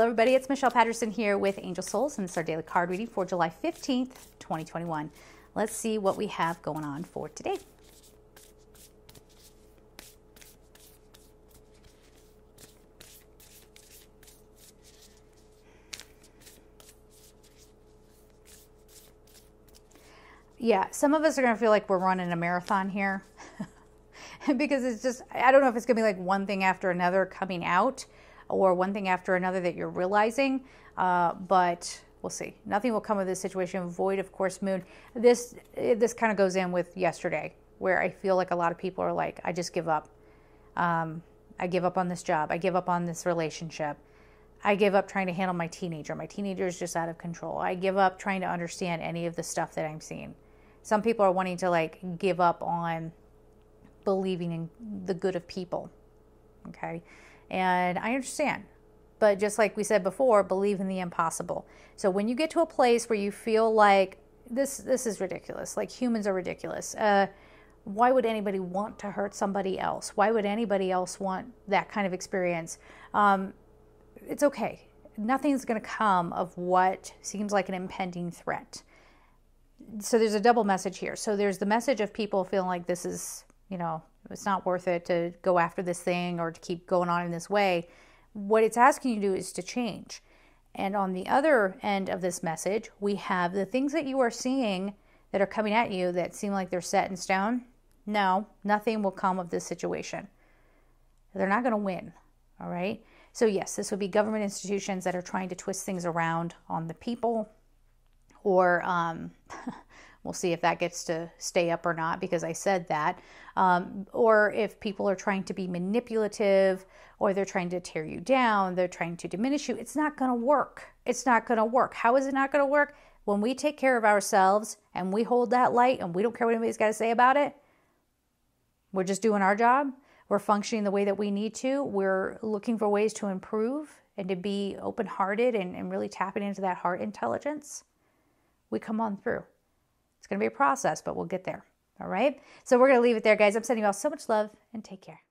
Hello everybody, it's Michelle Patterson here with Angel Souls, and this is our daily card reading for July 15th, 2021. Let's see what we have going on for today. Yeah, some of us are going to feel like we're running a marathon here because it's just, I don't know if it's going to be like one thing after another coming out, or one thing after another that you're realizing, but we'll see. Nothing will come of this situation. Void, of course, moon. This kind of goes in with yesterday, where I feel like a lot of people are like, I just give up. I give up on this job. I give up on this relationship. I give up trying to handle my teenager. My teenager is just out of control. I give up trying to understand any of the stuff that I'm seeing. Some people are wanting to like give up on believing in the good of people, okay? And I understand, but just like we said before, believe in the impossible. So when you get to a place where you feel like this is ridiculous, like humans are ridiculous, why would anybody want to hurt somebody else? Why would anybody else want that kind of experience? It's okay. Nothing's going to come of what seems like an impending threat. So there's a double message here. So there's the message of people feeling like this is, you know, it's not worth it to go after this thing or to keep going on in this way. What it's asking you to do is to change. And on the other end of this message, we have the things that you are seeing that are coming at you that seem like they're set in stone. No, nothing will come of this situation. They're not going to win. All right. So yes, this would be government institutions that are trying to twist things around on the people, or, we'll see if that gets to stay up or not, because I said that. Or if people are trying to be manipulative, or they're trying to tear you down, they're trying to diminish you. It's not going to work. It's not going to work. How is it not going to work? When we take care of ourselves and we hold that light and we don't care what anybody's got to say about it, we're just doing our job. We're functioning the way that we need to. We're looking for ways to improve and to be open-hearted and really tapping into that heart intelligence. We come on through. It's going to be a process, but we'll get there. All right. So we're going to leave it there, guys. I'm sending you all so much love, and take care.